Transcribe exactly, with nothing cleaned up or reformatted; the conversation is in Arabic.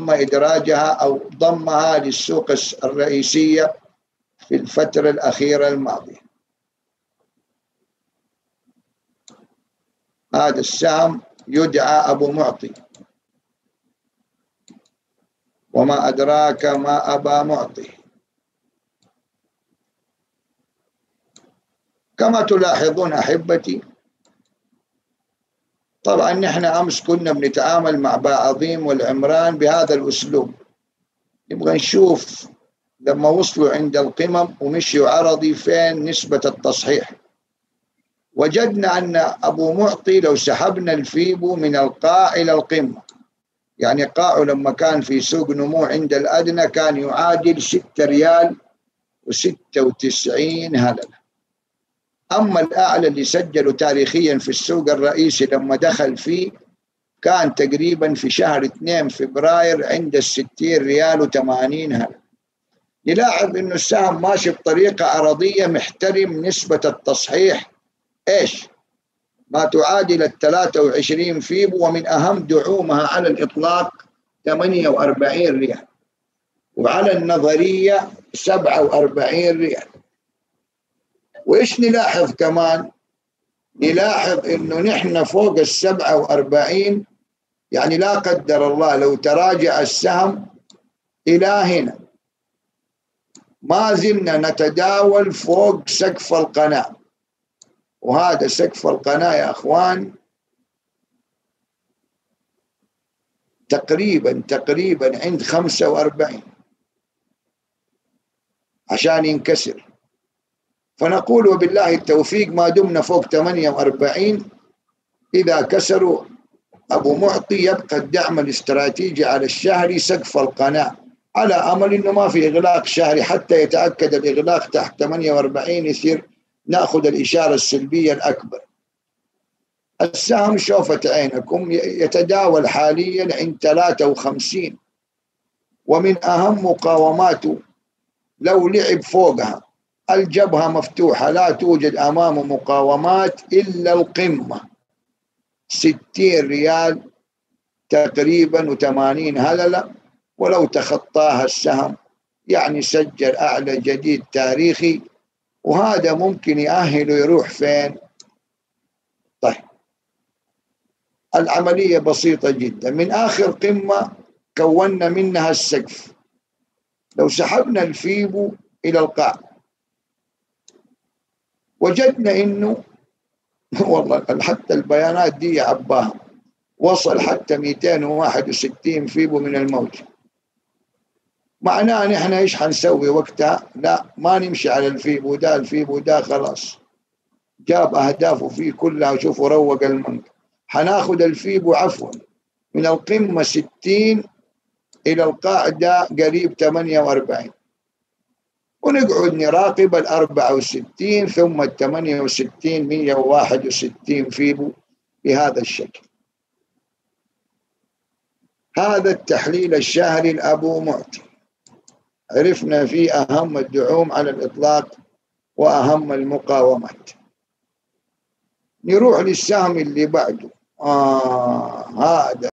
ثم إدراجها أو ضمها للسوق الرئيسية في الفترة الأخيرة الماضية. هذا السهم يدعى أبو معطي، وما أدراك ما أبا معطي. كما تلاحظون أحبتي، طبعا نحن أمس كنا بنتعامل مع باعظيم والعمران بهذا الأسلوب. نبغى نشوف لما وصلوا عند القمم ومشيوا عرضي فين نسبة التصحيح. وجدنا أن أبو معطي لو سحبنا الفيبو من القاع إلى القمة، يعني قاعه لما كان في سوق نمو عند الأدنى كان يعادل ستة ريال وستة وتسعين هللة. أما الأعلى اللي سجله تاريخيا في السوق الرئيسي لما دخل فيه كان تقريبا في شهر اثنين فبراير عند الستين ريال وثمانين هللة. نلاحظ إنه السهم ماشي بطريقة عرضية محترم، نسبة التصحيح إيش؟ ما تعادل الثلاثة وعشرين فيبو، ومن أهم دعومها على الإطلاق ثمانية وأربعين ريال، وعلى النظرية سبعة وأربعين ريال. وإيش نلاحظ كمان؟ نلاحظ إنه نحن فوق السبعة وأربعين، يعني لا قدر الله لو تراجع السهم إلى هنا ما زلنا نتداول فوق سقف القناة. وهذا سقف القناة يا أخوان تقريبا تقريبا عند خمسة وأربعين عشان ينكسر. فنقول وبالله التوفيق، ما دمنا فوق ثمانية وأربعين إذا كسروا أبو معطي يبقى الدعم الاستراتيجي على الشهري سقف القناة، على أمل إنه ما في إغلاق شهري حتى يتأكد الإغلاق تحت ثمانية وأربعين يصير نأخذ الإشارة السلبية الأكبر. السهم شوفت عينكم يتداول حاليا عند ثلاثة وخمسين، ومن أهم مقاوماته لو لعب فوقها. الجبهة مفتوحة، لا توجد أمامه مقاومات إلا القمة ستين ريال تقريبا وثمانين هللة. ولو تخطاها السهم يعني سجل أعلى جديد تاريخي، وهذا ممكن يأهله يروح فين؟ طيب العملية بسيطة جدا. من آخر قمة كونا منها السقف، لو سحبنا الفيبو إلى القاع وجدنا إنه والله حتى البيانات دي عباها وصل حتى مئتين وواحد وستين فيبو من الموجة. معناه نحن إيش حنسوي وقتها؟ لا ما نمشي على الفيبو ده، الفيبو ده خلاص جاب أهدافه فيه كلها. شوفوا روق المنطقة، حناخد الفيبو عفوا من القمة ستين إلى القاعدة قريب ثمانية وأربعين، ونقعد نراقب الأربعة وستين ثم الثمانية وستين مية وواحد وستين فيبو بهذا الشكل. هذا التحليل الشهري لأبو معطي، عرفنا فيه أهم الدعوم على الإطلاق وأهم المقاومات. نروح للسهم اللي بعده. آه هذا